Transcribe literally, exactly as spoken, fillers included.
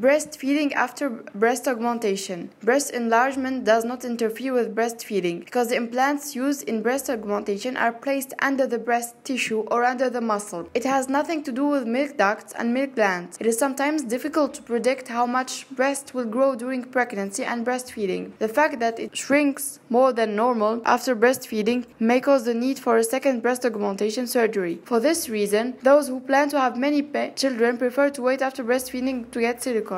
Breastfeeding after breast augmentation. Breast enlargement does not interfere with breastfeeding because the implants used in breast augmentation are placed under the breast tissue or under the muscle. It has nothing to do with milk ducts and milk glands. It is sometimes difficult to predict how much breast will grow during pregnancy and breastfeeding. The fact that it shrinks more than normal after breastfeeding may cause the need for a second breast augmentation surgery. For this reason, those who plan to have many children prefer to wait after breastfeeding to get silicone.